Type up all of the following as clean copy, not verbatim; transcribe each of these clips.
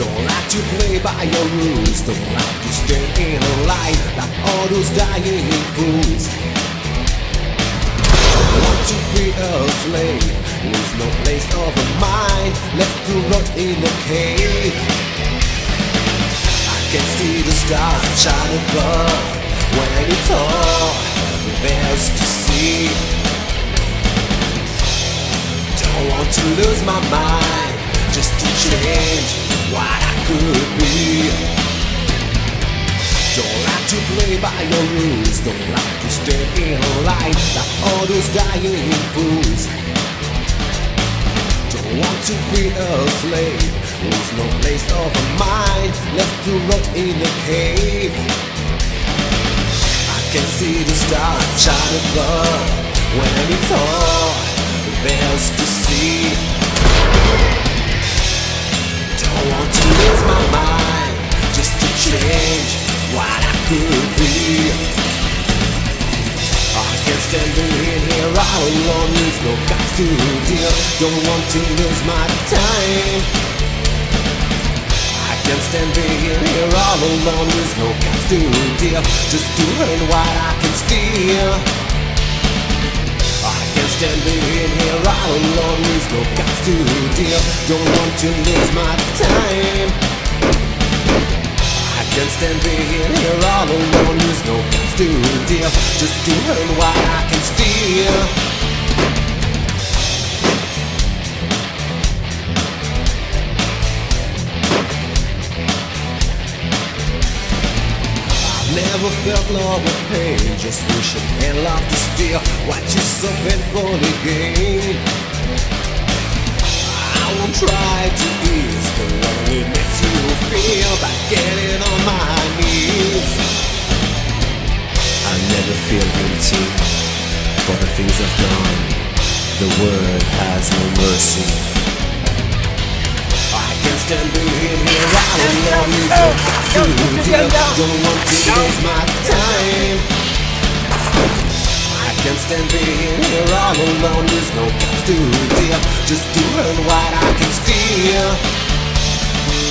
Don't like to play by your rules. Don't like to stay in a light like all those dying fools. Don't want to be a slave. There's no place of a mind left to rot in a cave. I can see the stars shine above. When it's all there's to see, don't want to lose my mind just to change what I could be. Don't like to play by your rules. Don't like to stay in a light like all those dying fools. Don't want to be a slave. There's no place of a mind left to rot in a cave. I can see the stars shine above. When it's all there's to see, I want to lose my mind just to change what I could be. I can't stand being here all alone. There's no guys to deal. Don't want to lose my time. I can't stand being here all alone. There's no guys to deal. Just doing what I can steal. I can't stand being here all alone. There's no guys to deal. Don't want to lose my time. I can't stand being here all alone. There's no guys to deal. Just doing what I can steal. Never felt love or pain, just wishing and love to steal what you suffered for the game. I won't try to ease the loneliness you feel by getting on my knees. I never feel guilty for the things I've done. The world has no mercy. I can't stand being here all alone. Don't want to lose my time. I can't stand being here all alone. There's no guts to deal. Just doing what I can steal.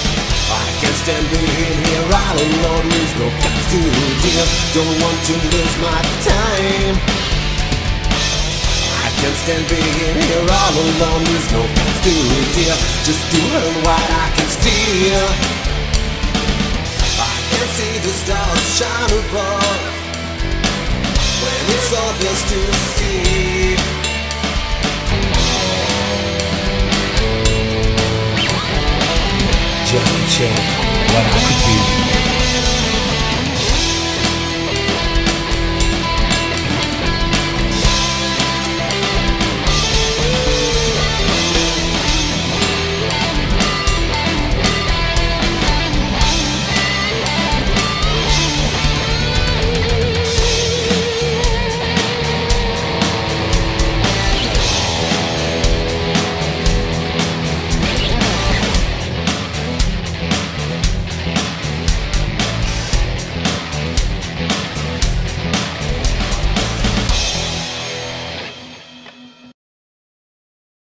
I can't stand being here all alone. There's no guts to deal. Don't want to lose my time. I can't stand being here all alone. There's no guts to deal. Just doing what I can steal. I can see the stars shine above. When it's obvious to see. Just check what I could do.